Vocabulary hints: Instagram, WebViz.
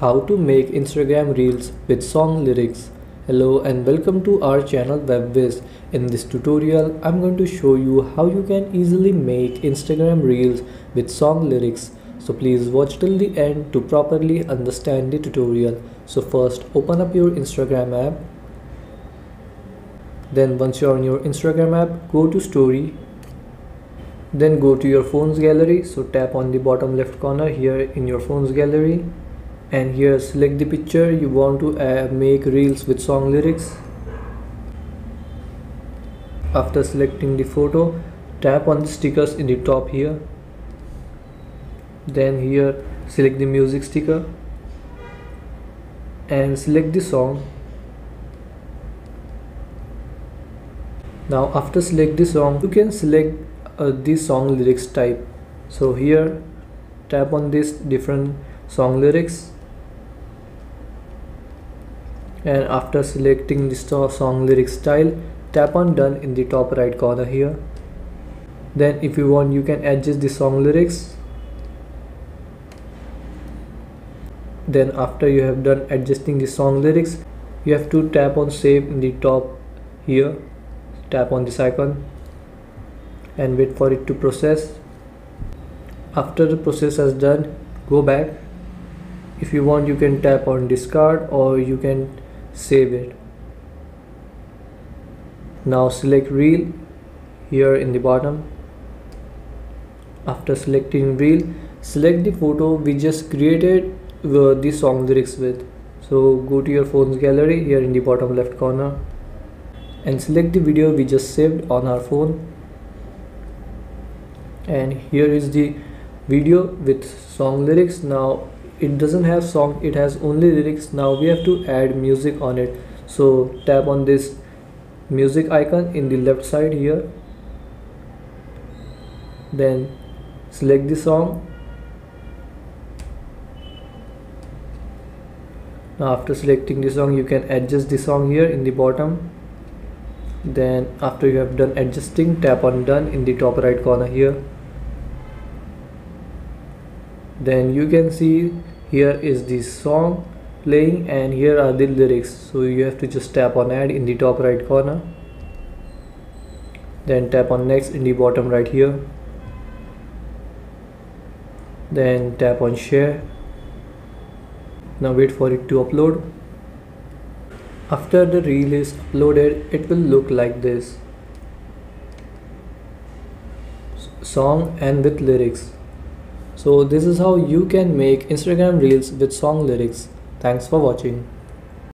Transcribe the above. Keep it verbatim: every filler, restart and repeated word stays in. How to make Instagram reels with song lyrics. Hello and welcome to our channel WebViz. In this tutorial I'm going to show you how you can easily make Instagram reels with song lyrics. So please watch till the end to properly understand the tutorial. So first open up your Instagram app. Then once you're on your Instagram app, go to story. Then go to your phone's gallery. So tap on the bottom left corner here in your phone's gallery. And here select the picture you want to uh, make reels with song lyrics. After selecting the photo, tap on the stickers in the top here. Then here select the music sticker and select the song. Now after select the song, you can select uh, the song lyrics type. So here tap on this different song lyrics. And after selecting the song lyric style, tap on done in the top right corner here. Then if you want, you can adjust the song lyrics. Then after you have done adjusting the song lyrics, you have to tap on save in the top here. Tap on this icon and wait for it to process. After the process has done, go back. If you want, you can tap on discard or you can save it. Now select reel here in the bottom. After selecting reel, select the photo we just created the song lyrics with. So go to your phone's gallery here in the bottom left corner and select the video we just saved on our phone. And here is the video with song lyrics. Now it doesn't have song, it has only lyrics. Now we have to add music on it. So tap on this music icon in the left side here. Then select the song. Now after selecting the song, you can adjust the song here in the bottom. Then after you have done adjusting, tap on done in the top right corner here. Then you can see here is the song playing and here are the lyrics. So you have to just tap on add in the top right corner. Then tap on next in the bottom right here. Then tap on share. Now wait for it to upload. After the reel is uploaded, it will look like this. Song and with lyrics. So this is how you can make Instagram reels with song lyrics. Thanks for watching.